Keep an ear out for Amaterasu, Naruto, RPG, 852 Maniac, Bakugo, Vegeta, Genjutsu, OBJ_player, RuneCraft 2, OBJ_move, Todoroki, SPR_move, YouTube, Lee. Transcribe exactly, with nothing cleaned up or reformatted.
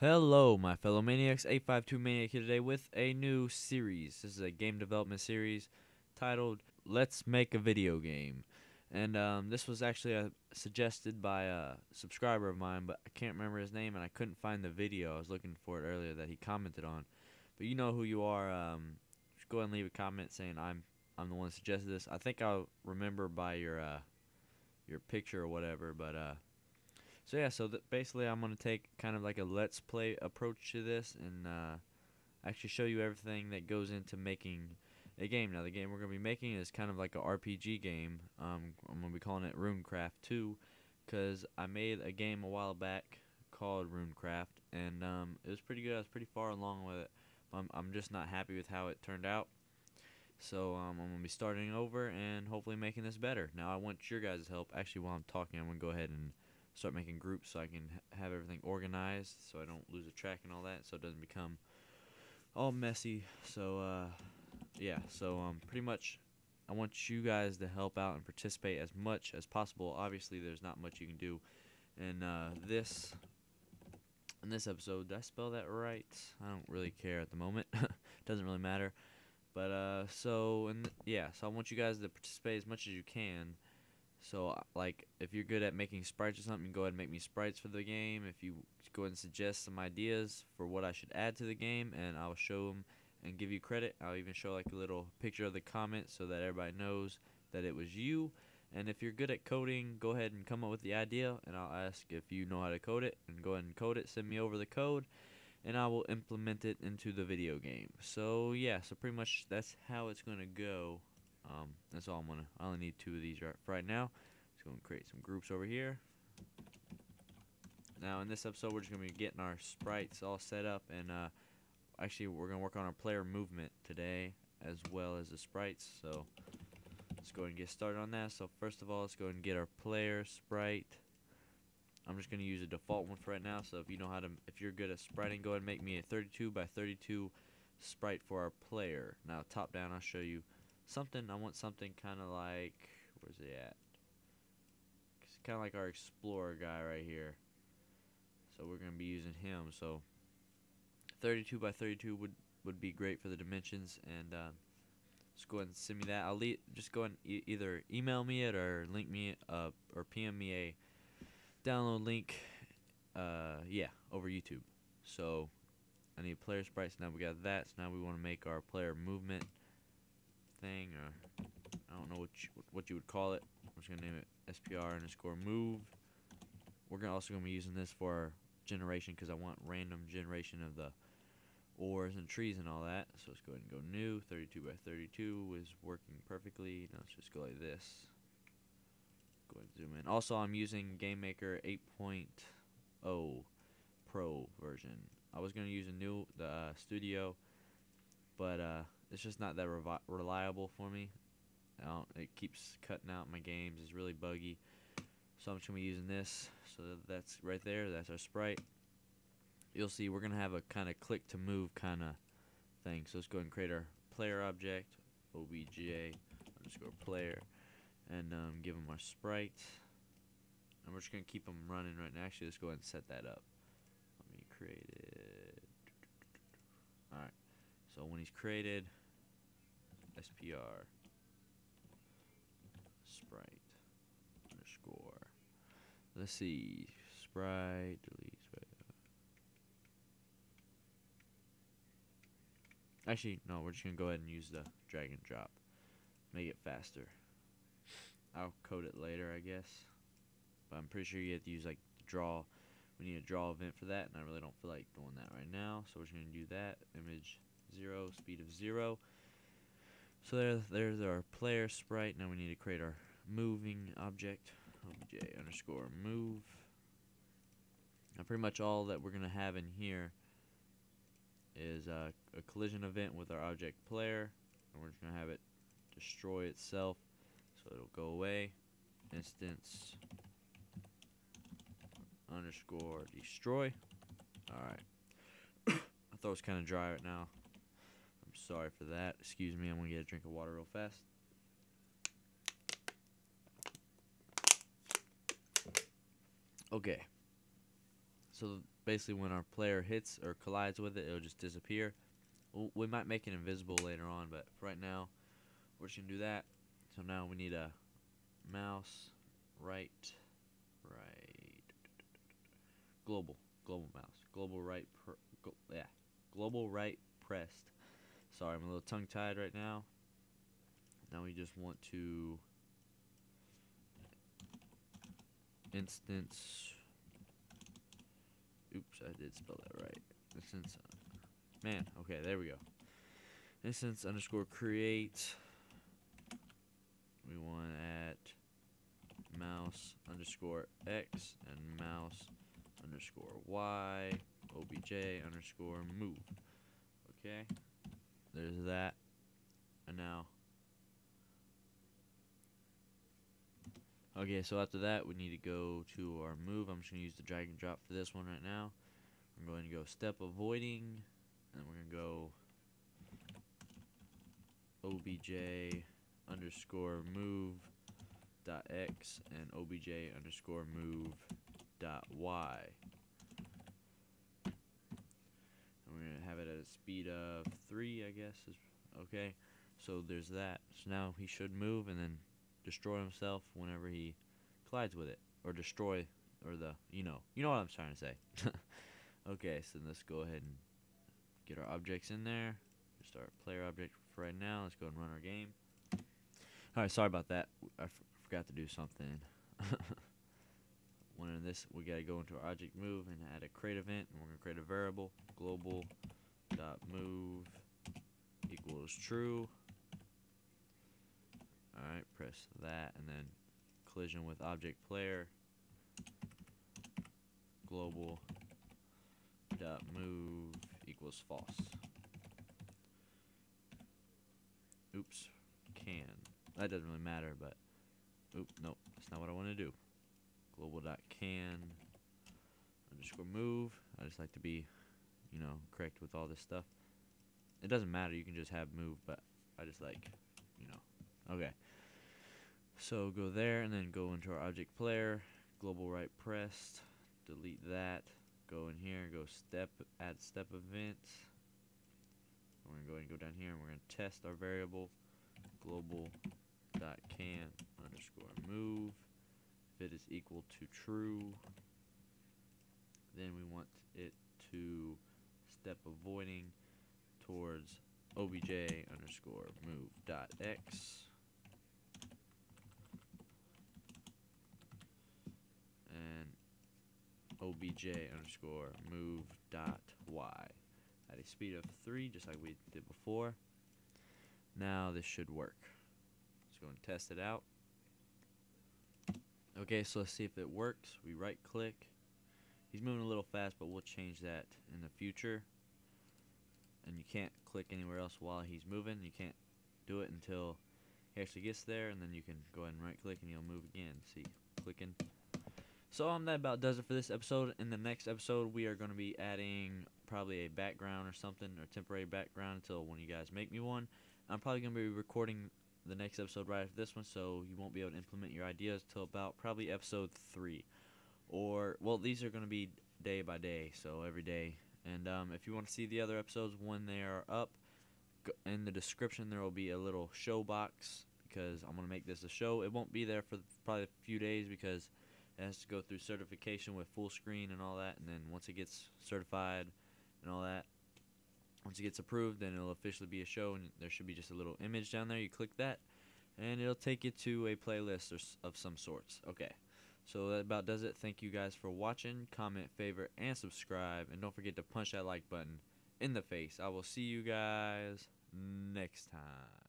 Hello my fellow maniacs, eight five two Maniac here today with a new series. This is a game development series titled Let's Make a Video Game. And um, this was actually uh, suggested by a subscriber of mine, but I can't remember his name and I couldn't find the video. I was looking for it earlier that he commented on. But you know who you are. Um, just go ahead and leave a comment saying I'm I'm the one that suggested this. I think I'll remember by your, uh, your picture or whatever, but... Uh, So yeah, so th basically I'm going to take kind of like a let's play approach to this and uh, actually show you everything that goes into making a game. Now the game we're going to be making is kind of like an R P G game. Um, I'm going to be calling it RuneCraft two because I made a game a while back called RuneCraft and um, it was pretty good. I was pretty far along with it, but I'm, I'm just not happy with how it turned out. So um, I'm going to be starting over and hopefully making this better. Now I want your guys' help. Actually, while I'm talking, I'm going to go ahead and start making groups so I can have everything organized so I don't lose a track and all that, so it doesn't become all messy. So uh, yeah, so um, pretty much I want you guys to help out and participate as much as possible. Obviously there's not much you can do in uh, this in this episode. Did I spell that right? I don't really care at the moment. Doesn't really matter, but uh, so and yeah, so I want you guys to participate as much as you can. So, like, if you're good at making sprites or something, go ahead and make me sprites for the game. If you go ahead and suggest some ideas for what I should add to the game, and I'll show them and give you credit. I'll even show, like, a little picture of the comment so that everybody knows that it was you. And if you're good at coding, go ahead and come up with the idea, and I'll ask if you know how to code it. And go ahead and code it. Send me over the code, and I will implement it into the video game. So, yeah, so pretty much that's how it's going to go. Um, that's all I'm gonna. I only need two of these right, right now. Just gonna create some groups over here. Now in this episode, we're just gonna be getting our sprites all set up, and uh, actually we're gonna work on our player movement today as well as the sprites. So let's go ahead and get started on that. So first of all, let's go ahead and get our player sprite. I'm just gonna use a default one for right now. So if you know how to, if you're good at spriting, go ahead and make me a thirty-two by thirty-two sprite for our player. Now top down, I'll show you. Something I want something kind of like, where's it at? It's kind of like our explorer guy right here. So we're gonna be using him. So thirty-two by thirty-two would would be great for the dimensions. And uh, just go ahead and send me that. I'll leave, just go ahead and e either email me it or link me uh or P M me a download link. Uh, yeah, over YouTube. So I need player sprites. Now we got that. So now we want to make our player movement thing, or I don't know what you, what you would call it. I'm just gonna name it S P R underscore move. We're gonna also gonna be using this for our generation because I want random generation of the ores and trees and all that. So let's go ahead and go new. thirty-two by thirty-two is working perfectly. Now let's just go like this. Go ahead and zoom in. Also, I'm using Game Maker eight point oh Pro version. I was gonna use a new the uh, Studio, but uh. It's just not that reliable for me. I don't, it keeps cutting out my games. It's really buggy. So I'm just going to be using this. So that's right there. That's our sprite. You'll see we're going to have a kind of click to move kind of thing. So let's go ahead and create our player object. O B J underscore player. And um, give them our sprite. And we're just going to keep them running right now. Actually, let's go ahead and set that up. Let me create it. Alright. So when he's created, S P R sprite underscore. Let's see, sprite delete. Sprite. Actually, no, we're just gonna go ahead and use the drag and drop. Make it faster. I'll code it later, I guess. But I'm pretty sure you have to use like draw. We need a draw event for that, and I really don't feel like doing that right now. So we're just gonna do that image. Zero speed of zero. So there, there's our player sprite. Now we need to create our moving object. O B J underscore move. Now pretty much all that we're gonna have in here is uh, a collision event with our object player, and we're just gonna have it destroy itself, so it'll go away. Instance underscore destroy. All right. I thought it was kind of dry right now. I'm sorry for that. Excuse me, I'm going to get a drink of water real fast. Okay. So basically when our player hits or collides with it, it'll just disappear. We might make it invisible later on, but for right now we're just going to do that. So now we need a mouse, right, right, global, global mouse, global right, pr gl yeah, global right pressed. Sorry, I'm a little tongue-tied right now. Now we just want to instance, oops, I did spell that right, instance, man, okay, there we go, instance underscore create, we want at mouse underscore x and mouse underscore y, obj underscore move, okay, there's that, and now, okay, so after that, we need to go to our move. I'm just going to use the drag and drop for this one right now. I'm going to go step avoiding, and we're going to go obj underscore move dot x and obj underscore move dot y. And we're going to have it at a speed of three, I guess. Okay, so there's that. So now he should move, and then destroy himself whenever he collides with it, or destroy, or the, you know, you know what I'm trying to say. Okay, so let's go ahead and get our objects in there. Just our player object for right now. Let's go and run our game. All right, sorry about that. I f forgot to do something. When in this, we gotta go into our object move and add a create event, and we're gonna create a variable global dot move equals true. Alright, press that, and then collision with object player, global dot move equals false. Oops, can. That doesn't really matter, but, oop, nope, that's not what I want to do. Global dot can underscore move. I just like to be, you know, correct with all this stuff. It doesn't matter, you can just have move, but I just like, you know, okay. So go there and then go into our object player, global right pressed, delete that, go in here, go step, add step event. We're going to go ahead and go down here and we're going to test our variable, global.can underscore move. If it is equal to true, then we want it to step avoiding towards obj underscore move dot x. obj underscore move dot y at a speed of three, just like we did before. Now this should work. Let's go and test it out. Okay, so let's see if it works. We right click. He's moving a little fast, but we'll change that in the future. And you can't click anywhere else while he's moving. You can't do it until he actually gets there, and then you can go ahead and right click and he'll move again. See, clicking. So um, that about does it for this episode. In the next episode, we are going to be adding probably a background or something, or temporary background until when you guys make me one. I'm probably going to be recording the next episode right after this one, so you won't be able to implement your ideas till about probably episode three. Or, well, these are going to be day by day, so every day. And um, if you want to see the other episodes when they are up, go in the description there will be a little show box, because I'm going to make this a show. It won't be there for probably a few days, because it has to go through certification with full screen and all that, and then once it gets certified and all that, once it gets approved, then it'll officially be a show, and there should be just a little image down there. You click that, and it'll take you to a playlist or of some sorts. Okay, so that about does it. Thank you guys for watching. Comment, favorite, and subscribe, and don't forget to punch that like button in the face. I will see you guys next time.